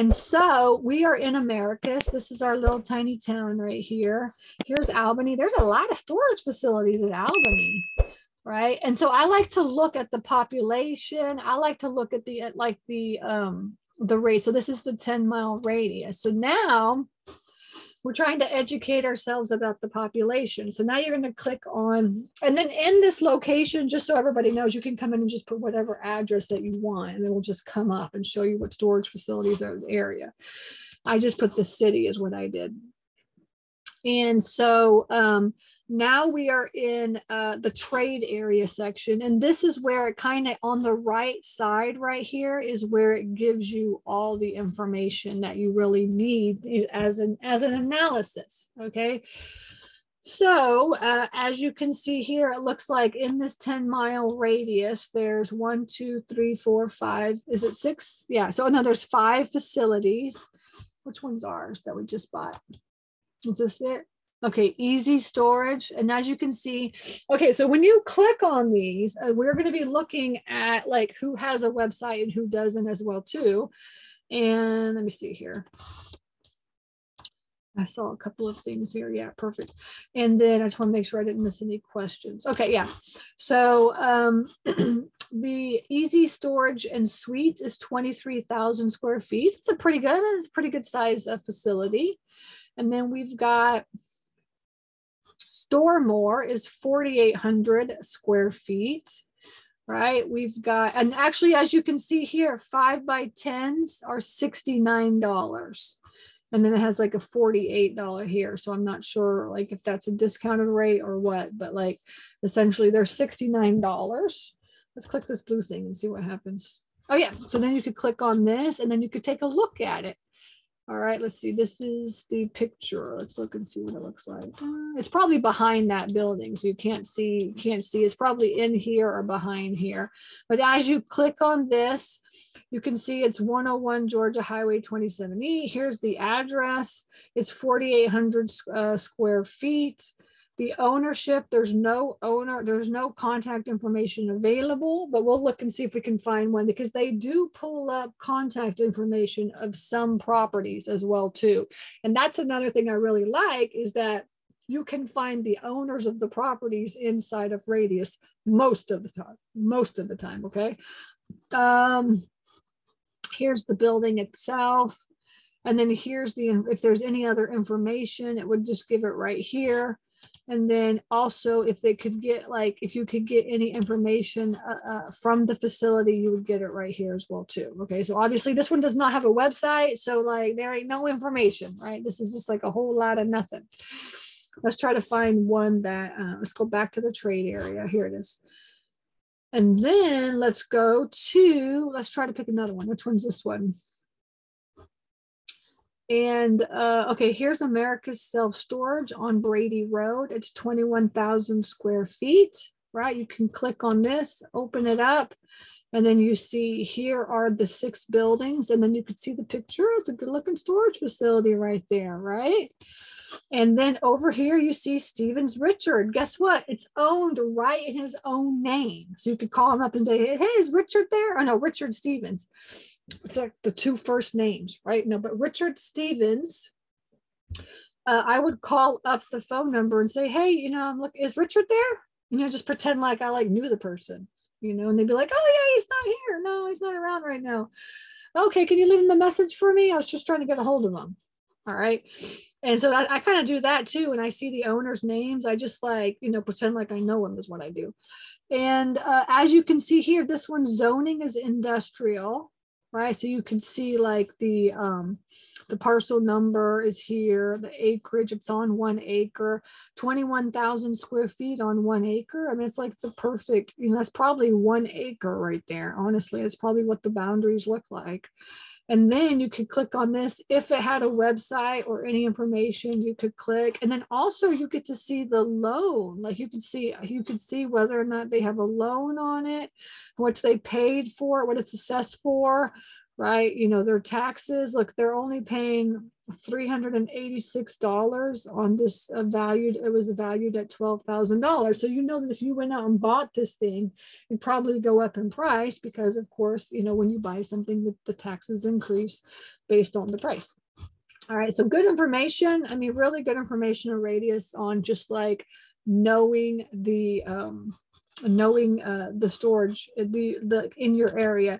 And so we are in Americus. This is our little tiny town right here. Here's Albany. There's a lot of storage facilities in Albany, right? And so I like to look at the population. I like to look at the rate. So this is the 10-mile radius. So now we're trying to educate ourselves about the population. So now you're going to click on, and then in this location, just so everybody knows, you can come in and just put whatever address that you want, and it will just come up and show you what storage facilities are in the area. I just put the city is what I did. And so now we are in the trade area section, and this is where it kind of on the right side right here is where it gives you all the information that you really need as an analysis, okay? So as you can see here, it looks like in this 10-mile radius, there's 1, 2, 3, 4, 5, is it 6? Yeah, so no, there's 5 facilities. Which one's ours that we just bought? Is this it? Okay, Easy Storage. And as you can see, okay, so when you click on these, we're going to be looking at like who has a website and who doesn't as well too. And let me see here. I saw a couple of things here. Yeah, perfect. And then I just want to make sure I didn't miss any questions. Okay, yeah. So the Easy Storage and Suite is 23,000 square feet. It's a pretty good, size of facility. And then we've got Store More is 4,800 square feet, right? We've got, and actually, as you can see here, 5x10s are $69. And then it has like a $48 here. So I'm not sure like if that's a discounted rate or what, but like essentially they're $69. Let's click this blue thing and see what happens. Oh yeah, so then you could click on this and then you could take a look at it. All right, let's see. This is the picture. Let's look and see what it looks like. It's probably behind that building, so you can't see. It's probably in here or behind here. But as you click on this, you can see it's 101 Georgia Highway 27E. Here's the address. It's 4,800 square feet. The ownership, there's no owner, there's no contact information available, but we'll look and see if we can find one because they do pull up contact information of some properties as well too. And that's another thing I really like is that you can find the owners of the properties inside of Radius most of the time, okay? Here's the building itself. And then here's the, if there's any other information, it would just give it right here. And then also if they could get like, if you could get any information from the facility, you would get it right here as well too. Okay, so obviously this one does not have a website. So like there ain't no information, right? This is just like a whole lot of nothing. Let's try to find one that, let's go back to the trade area. Here it is. And then let's go to, let's try to pick another one. Which one's this one? And okay, here's America's Self Storage on Brady Road. It's 21,000 square feet, right? You can click on this, open it up, and then you see here are the 6 buildings, and then you can see the picture. It's a good looking storage facility right there, right? And then over here, you see Stevens Richard. Guess what? It's owned right in his own name. So you could call him up and say, hey, is Richard there? Oh, no, Richard Stevens. It's like the 2 first names, right? No, but Richard Stevens, I would call up the phone number and say, hey, you know, look, is Richard there? You know, just pretend like I like knew the person, you know, and they'd be like, oh, yeah, he's not here. No, he's not around right now. Okay, can you leave him a message for me? I was just trying to get a hold of him. All right. And so I kind of do that too. When I see the owner's names, I just like, you know, pretend like I know them is what I do. And as you can see here, this one's zoning is industrial, right? So you can see like the parcel number is here, the acreage, it's on 1 acre, 21,000 square feet on 1 acre. I mean, it's like the perfect, you know, that's probably 1 acre right there. Honestly, it's probably what the boundaries look like. And then you could click on this. If it had a website or any information, you could click. And then also you get to see the loan. Like you could see whether or not they have a loan on it, what they paid for, what it's assessed for, right? You know, their taxes, look, they're only paying $386 on this valued, it was valued at $12,000. So you know that if you went out and bought this thing, it'd probably go up in price because, of course, you know, when you buy something, the taxes increase based on the price. All right, so good information. I mean, really good information on Radius on just like knowing the storage in your area.